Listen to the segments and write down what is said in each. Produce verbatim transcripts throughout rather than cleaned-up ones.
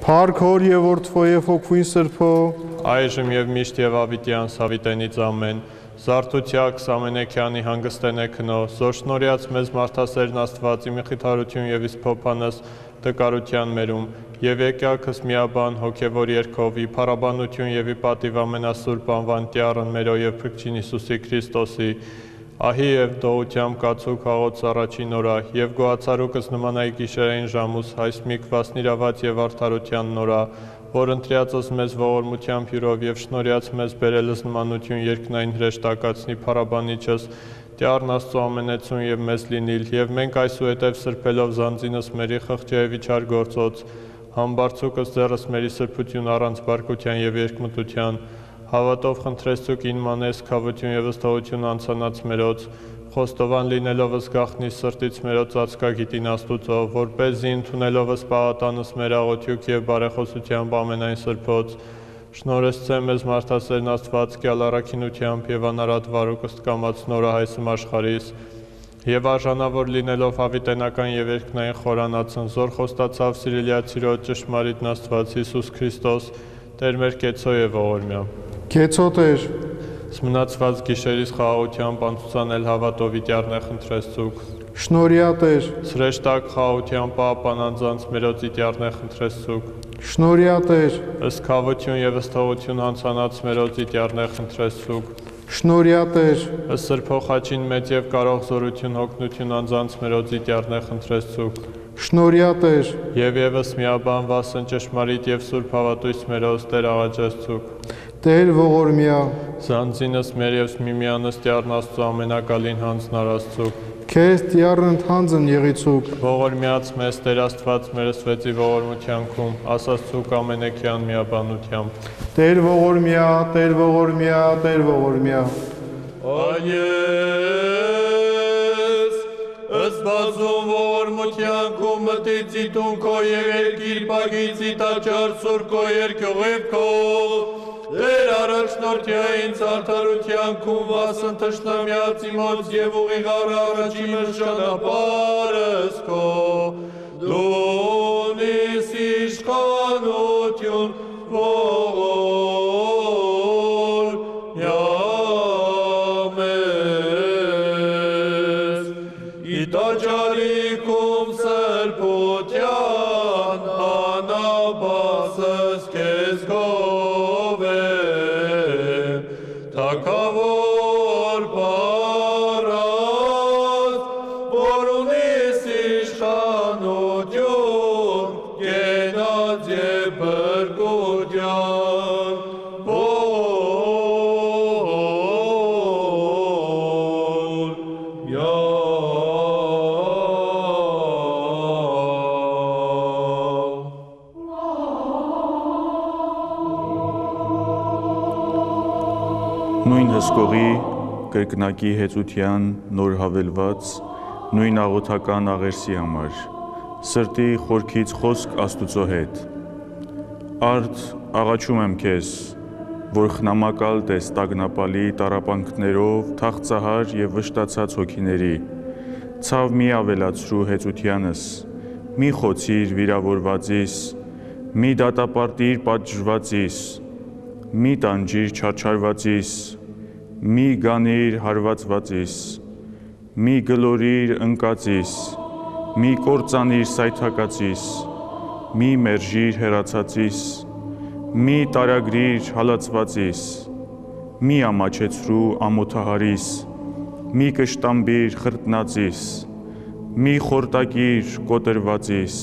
Փառքոր եւ Որդվո եւ Հոգուին Սրբո, այժմ եւ միշտ եւ ավիտյան Սավիտենից ամեն, Զարթուցյակ Սամենեքյանի հանգստենեքնո, զորշնորհյաց մեզ մարդասերն Աստվածի մի խիթարություն եւ իսկ փոփանս տկարության մերում, եւ եկյալքս միաբան հոգեւոր երկովի փառաբանություն եւ ի պատիվ ամենասուրբ անվան տյառն մեր եւ Փրկչին Հիսուսի Քրիստոսի ահի եւ դողությամբ կացուկ հաղոց առաջին օրա եւ գոհացարուկս նմանայի գիշերային ժամուս հայս միկվասն իրաված եւ արդարության նորա, որ ընտրիածս մեզ ողորմությամբ հյուրով եւ շնորհյաց մեզ բերելս նմանություն երկնային հրեշտակացնի փառաբանիչս Տյառն Աստծո ամենեցուն եւ մեզ լինիլ, եւ մենք այսուհետեւ սրբելով զանձինս մերի խղճի եւ իջար գործոց, համբարձուկս ձեռս մերի սրբություն առանց բարկության եւ երկմտության, հավատով խնդրեցուք ինմանես քավություն եւ վստահություն անցանած մերոց, խոստովան լինելովս գախնի սրտից մերոց ածկագիտին Աստուծո, որպեսզի ընդունելովս պաղատանս մեր աղոթյուք եւ բարեխոսությամբ ամենայն սրբոց, շնորհեցցե մեզ մարդասերն Աստված կյալ առաքինությամբ եւ անարատ վարուկս կամած նորահայսում աշխարհիս եւ արժանավոր լինելով հավիտենական եւ երկնային խորանացն զոր խոստացավ սիրելիաց Տիրոջ ճշմարիտն Աստված Հիսուս Քրիստոս Տեր մեր կեցո եւ ողորմյա կեցո Տեր Սմնացված գիշերիս խաղաղությամբ անցուցանել հավատով իդյարն է խնդրեցուք Շնորհյա Տեր Սրեշտակ խաղաղությամբ պահապանանձանց մերոց իդյարն է խնդրեցուք Շնորհյա Տեր, ըստ քավություն եւ վստահություն անցանած մերոց իդյարն է խնդրեցուք. Շնորհյա Տեր, ըստ սրբող խաչին մեծ եւ կարող զորություն հոգնություն անցանած մերոց իդյարն է խնդրեցուք. Շնորհյա Տեր, եւ եւս միաբան վասն ճշմարիտ եւ սուրբ հավատույց մերոց Տեր աղաչեցուք. Տեր ողորմյա, զանձինս մեր եւ միմյանս Տյառն Աստծո ամենակալին հանձն արարեցուք. Քեզ Տյառն ընդհանձն եղեցուք, ողորմյաց մեզ Տեր Աստված մերս վեցի ողորմությանքում, ասացուք ամենեքյան միաբանությամբ. Տեր ողորմյա, Տեր ողորմյա, Տեր ողորմյա. Անես, ըստ բազում ողորմությանքում մտից իտուն քո երկիր բագից իտաճար սուր քո երկյուղիվ քո, Տեր առաջնորդյա ինձ արդարությանքում վասն թշնամյաց իմոց և ուղիղարը առաջի մեր ճանապարհս քո, դու ունիս իշխանություն ողորմյա մեզ, իտաճարիքում սրբության անապասս քեզ քո, Թագավոր Փառաց, որ ունիս իշխանություն, կենաց և փրկության, ողորմյա Նույն հսկողի կրկնակի հեծության նոր հավելված նույն աղոթական աղերսի համար սրտի խորքից խոսք Աստուծո հետ Արդ աղաչում եմ քեզ որ խնամակալ տես տագնապալի տարապանքներով թախծահար եւ վշտացած հոգիների ցավ մի ավելացրու հեծությանս մի խոցիր վիրավորվածիս մի դատապարտիր պատժվածիս Մի տանջիր չարչարվածիս, մի գանիր հարվածվածիս, մի գլորիր ընկածիս, մի կործանիր սայթակածիս, մի մերժիր հեռացածիս, մի տարագրիր հալածվածիս, մի ամաչեցրու ամոթահարիս, մի կշտամբիր խրտնածիս, մի խորտակիր կոտրվածիս,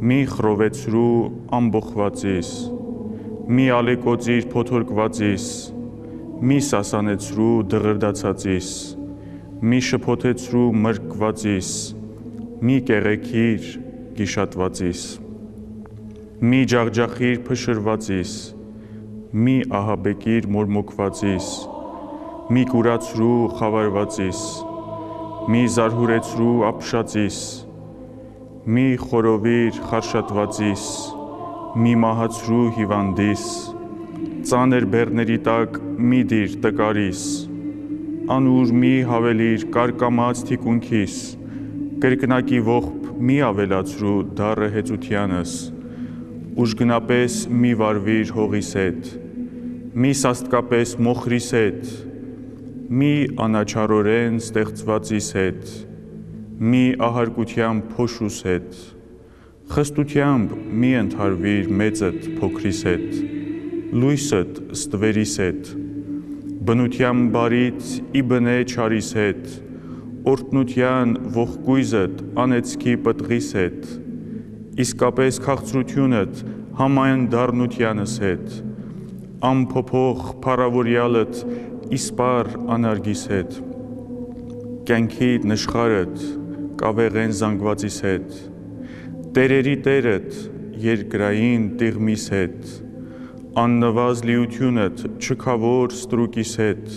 մի խրովեցրու ամբոխվածիս, Մի ալեկոծիր փոթորկվածիս, մի սասանեցրու դղրդացածիս, մի շփոթեցրու մրկվածիս, մի կեղեքիր գիշատվածիս, մի ջախջախիր փշրվածիս, մի ահաբեկիր մորմոքվածիս, մի կուրացրու խավարվածիս, մի զարհուրեցրու ապշածիս, մի խորովիր խարշատվածիս, Մի մահացրու հիվանդիս, ծանր բեռների տակ մի դիր տկարիս, անուր մի հավելիր կարկամած թիկունքիս, կրկնակի ողբ մի ավելացրու դառը հեծությանս, ուժգնապես մի վարվիր հողիս հետ, մի սաստկապես մոխրիս հետ, մի անաչարորեն ստեղծվածիս հետ, մի ահարկությամբ փոշուս հետ, խստությամբ մի ընդհարվիր մեծդ փոքրիս հետ, լույսդ ստվերիս հետ, բնության բարից ի բնե չարիս հետ, օրտնության ողկույզդ անեծքի պտղիս հետ, իսկապես քաղցրությունդ համայն դառնությանս հետ, անփոփոխ փառավորյալդ իսպար անարգիս հետ, կյանքի նշխարդ կավեղեն զանգվածիս հետ, տերերի տերդ երկրային տիղմիս հետ, աննվազ լիությունդ չքավոր ստրուկիս հետ,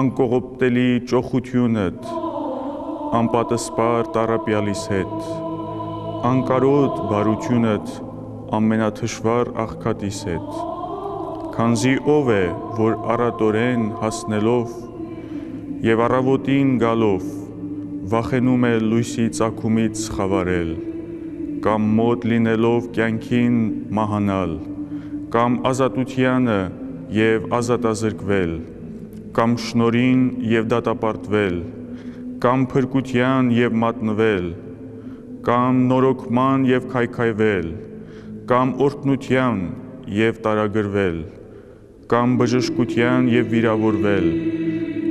անկողոպտելի ճոխությունդ անպատասպար տառապյալիս հետ, անկարոտ բարությունդ ամենաթշվար աղքատիս հետ, քանզի ով է, որ առատորեն հասնելով և առավոտին գալով, վախենում է լույսի ծագումից խավարել, կամ մոտ լինելով կյանքին մահանալ, կամ ազատությանը և ազատազրկվել, կամ շնորին և դատապարտվել, կամ փրկության և մատնվել, կամ նորոգման և քայքայվել, կամ օրհնության և տարագրվել, կամ բժշկության և վիրավորվել,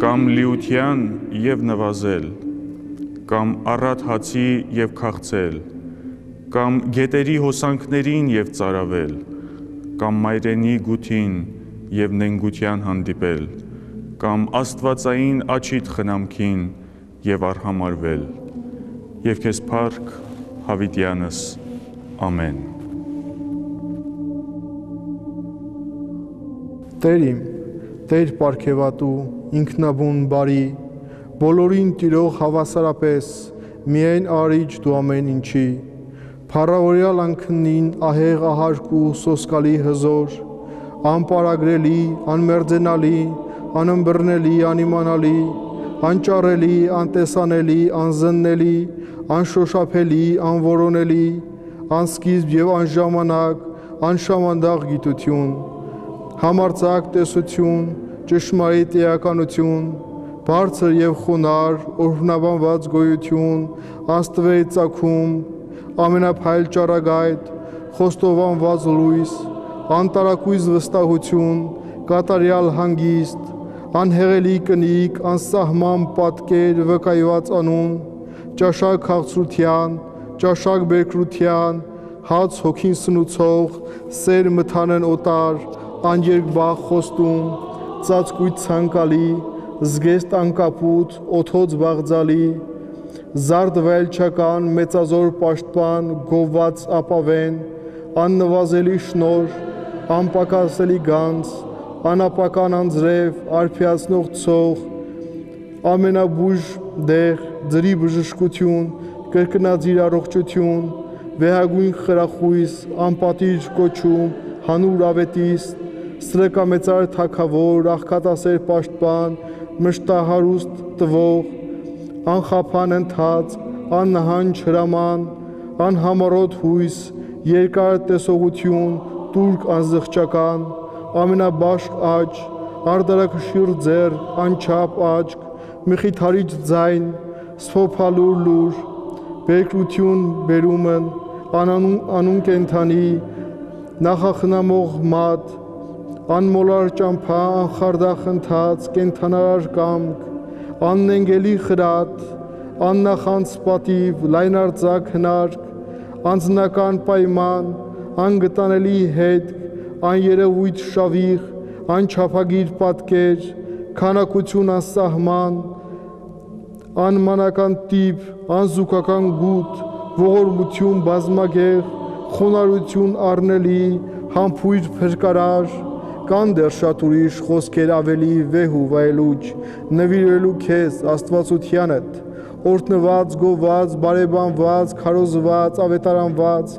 կամ լիության և նվազել, կամ առատ հացի և քաղցել, կամ գետերի հոսանքներին և ծարավել, կամ մայրենի գութին և նենգության հանդիպել, կամ աստվածային աչիդ խնամքին և արհամարվել, Եվ քեզ փառք հավիտյանս, ամեն։ Տեր իմ, Տեր պարգևատու, ինքնաբուն բարի, բոլորին տիրող հավասարապես, միայն արիչ դու ամեն ինչի, փառավորյալ անքնին ահեղ ահարկ ու սոսկալի հզոր, անպարագրելի, անմերձենալի, անըմբռնելի, անիմանալի, անճարելի, անտեսանելի, անզննելի, անշոշափելի, անորոնելի, անսկիզբ և անժամանակ, անշամանդաղ գիտություն, համարձակ տեսություն, ճշմարիտ էականություն, բարձր և խոնար, օրհնաբանված գոյություն, աստվերի ծագում, ամենափայլ ճառագայթ, խոստովանված լույս, անտարակույզ վստահություն, կատարյալ հանգիստ, անհեղելի կնիկ, անսահման պատկեր վկայված անուն, ճաշակ քաղցրության, ճաշակ բերկրության, հաց հոգին սնուցող, սեր մթանեն օտար, աներկբախ խոստում, ծածկույթ ցանկալի, զգեստ անկապուտ, օթոց բաղձալի, զարդ վայելչական, մեծազոր պաշտպան, գովված ապավեն, աննվազելի շնոր, անպակասելի գանձ, անապական անձրև, արփիացնող ցող, ամենաբույժ դեղ, ձրի բժշկություն, կրկնաձիր առողջություն, վեհագույն խրախույս, անպատիժ կոչում, հանուր ավետիս, սրեկամեծար թագավոր, աղքատասեր պաշտպան, մշտահարուստ տվող, անխափան ընթաց, աննահանջ հրաման, անհամառոտ հույս, երկար տեսողություն, տուրք անզղջական, ամենաբաշխ աչք, արդարակշիռ ձեռք, անչափ աչք, մխիթարիչ ձայն, սփոփալուր լուր, բերկրություն բերումն, անանուն կենդանի, նախախնամող մատ, անմոլար ճամփա, անխարդախ ընթաց, կենդանարար կամք, աննենգելի խրատ, աննախանձ պատիվ, լայնարձակ հնարք, անձնական պայման, անգտանելի հետք, աներևույթ շավիղ, անչափագիր պատկեր, քանակություն անսահման, անմանական տիպ, անզուգական գուտ, ողորմություն բազմագեղ, խոնարհություն առնելի, համբույր փրկարար, կան դեռ շատ ուրիշ խոսքեր ավելի վեհ ու վայելուչ, նվիրելու քեզ աստվածությանդ, օրհնված, գոված, բարեբանված, քարոզված, ավետարանված,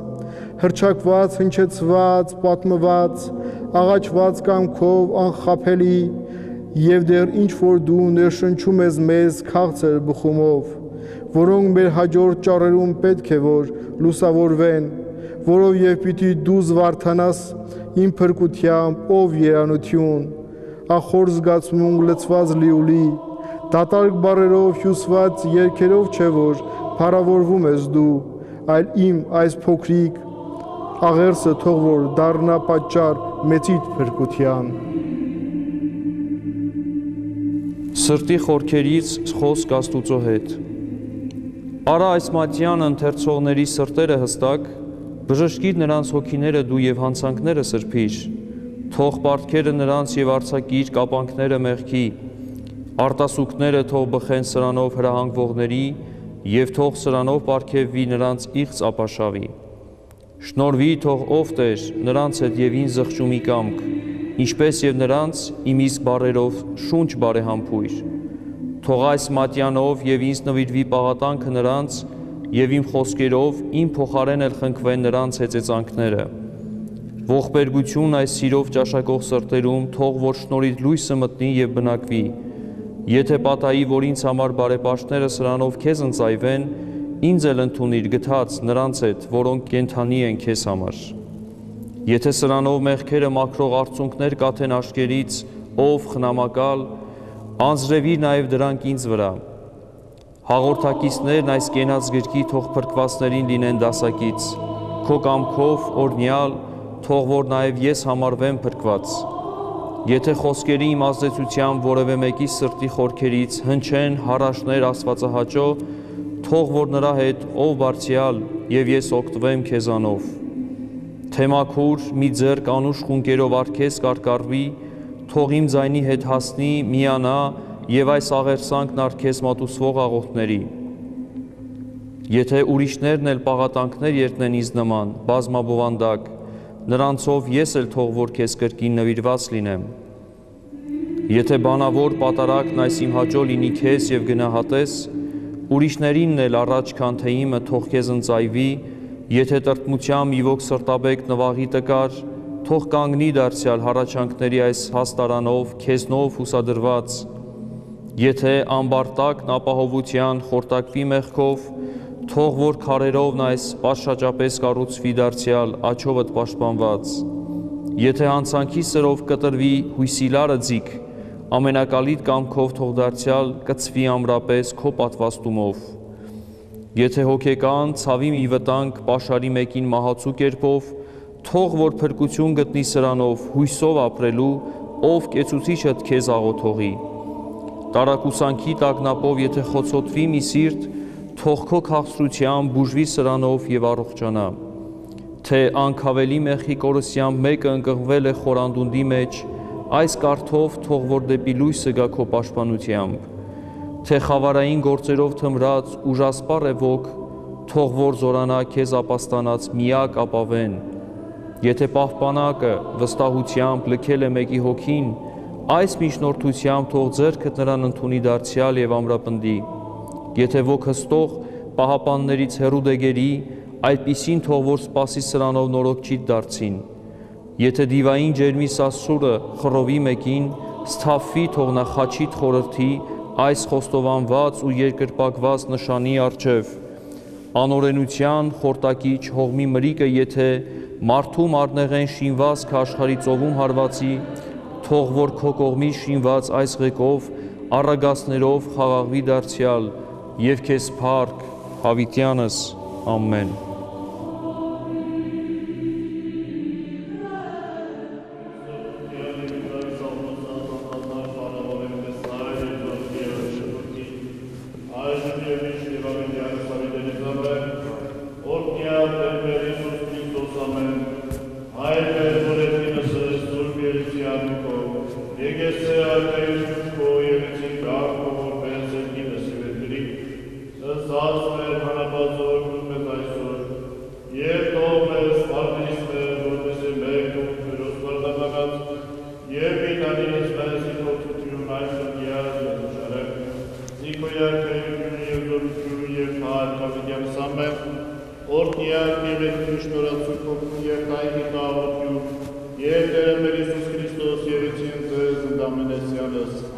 հրճակված, հնչեցված, պատմված, աղաչված կամքով, անխափելի, և դեռ ինչ որ դու ներշնչում ես մեզ քաղցր բխումով, որոնք մեր հաջորդ ճառերում պետք է որ լուսավորվեն, որով եւ պիտի դու զվարթանաս իմ փրկությամբ, ով երանություն, ախոր զգացմունք լցված լիուլի, դատարկ բարերով հյուսված երգերով չէ որ փառավորվում ես դու, այլ իմ այս փոքրիկ աղերսը թող որ դառնա պատճառ մեծիդ փրկության։ Սրտի խորքերից խոսք Աստուծո հետ։ Արա այս մատյան ընթերցողների սրտերը հստակ, բժշկիր նրանց հոգիները դու եւ հանցանքները սրբիր, թող պարտքերը նրանց եւ արձակիր կապանքները մեղքի, արտասուքները թող բխեն սրանով հրահանգվողների և թող սրանով պարգևվի նրանց իղծ ապաշավի։ Շնորհվի թող ով Տեր նրանց հետ և ինձ զղջումի կամք, ինչպես և նրանց իմ իսկ բառերով շունչ բարեհամբույր։ Թող այս մատյանով և ինձ նվիրվի պաղատանքը նրանց, և իմ խոսքերով իմ փոխարեն էլ խնկվեն նրանց հեծեծանքները։ Ողբերգություն այս սիրով ճաշակող սրտերում թող որ շնորհիդ լույսը մտնի և բնակվի։ Եթե պատայի, որ ինձ համար բարեպաշտները սրանով քեզ ընծայվեն, ինձ էլ ընդունիր գթած նրանց հետ, որոնք կենդանի են քեզ համար։ Եթե սրանով մեղքերը մաքրող արցունքներ կաթեն աշկերից, ով խնամակալ, անձրևի նաև դրանք ինձ վրա։ Հաղորդակիցներն այս կենաց գրքի թող փրկվածներին լինեն դասակից, քո կամքով օրնյալ, թող որ նաև ես համարվեմ փրկված։ Եթե խոսքերի իմ ազդեցությամբ որևէ մեկի սրտի խորքերից հնչեն հառաշներ աստվածահաճո, թող որ նրա հետ ով բարձյալ և ես օգտվեմ քեզանով։ Թեմաքուր մի ձեռք անուշ խունկերով արգես կարկարվի, թող իմ ձայնի հետ հասնի, միանա և այս աղերսանքն արգես մատուցվող աղոթների։ Եթե ուրիշներն էլ պաղատանքներ երտնեն ինձ նման, բազմաբովանդակ, նրանցով ես էլ թող որ քեզ կրկին նվիրված լինեմ։ Եթե բանավոր պատարակն այս իմ հաճո լինի քեզ և գնահատես, ուրիշներինն էլ առաջ քան թե իմը թող քեզ ընծայվի, եթե տրտմությամբ իվոք սրտաբեկ նվաղի տկար, թող կանգնի դարձյալ հառաչանքների այս հաստարանով քեզնով հուսադրված։ Եթե ամբարտակն ապահովության խորտակվի մեղքով, թող որ քարերով նա այս պատշաճապես կառուցվի դարձյալ աչովդ պաշտպանված։ Եթե հանցանքի սրով կտրվի հույսի լարը ձիգ, ամենակալիտ կամքով թող դարձյալ կծվի ամրապես քո պատվաստումով։ Եթե հոգեկան ցավի մի վտանգ պաշարի մեկին մահացու կերպով, թող որ փրկություն գտնի սրանով հույսով ապրելու, ով կեցուցիչդ քեզ աղոթողի։ Տարակուսանքի տագնապով եթե խոցոտվի մի սիրտ, թող քո քաղցրությամբ բուժվի սրանով և առողջանա, թե անքավելի մեղքի կորսյամբ մեկը ընկղվել է խորանդունդի մեջ, այս կարդով թող որ դեպի լույսը գա քո պաշտպանությամբ, թե խավարային գործերով թմրած ուժասպառ է ոք, թող որ զորանա քեզ ապաստանած միակ ապավեն։ Եթե պահպանակը վստահությամբ լքել է մեկի հոգին, այս միջնորդությամբ թող ձեռքդ նրան ընդունի դարձյալ և ամրապնդի։ Եթե ոք հստող պահապաններից հեռու դեգերի, այդպիսին թող որ սպասի սրանով նորոգչիդ դարձին։ Եթե դիվային ջերմի սասուրը խռովի մեկին, սթափվի թող նա խաչիդ խորհրդի այս խոստովանված ու երկրպագված նշանի առջև։ Անօրենության խորտակիչ հողմի մրիկը եթե մարդու մարտնեղեն շինված քաշխարի ծովում հարվածի, թող որ քո կողմի շինված այս ղեկով առագասներով խաղաղվի դարձյալ և քեզ փառք հավիտյանս, ամեն։ Iisus Hristos, Ieriții întâi, sunt amenesianăs.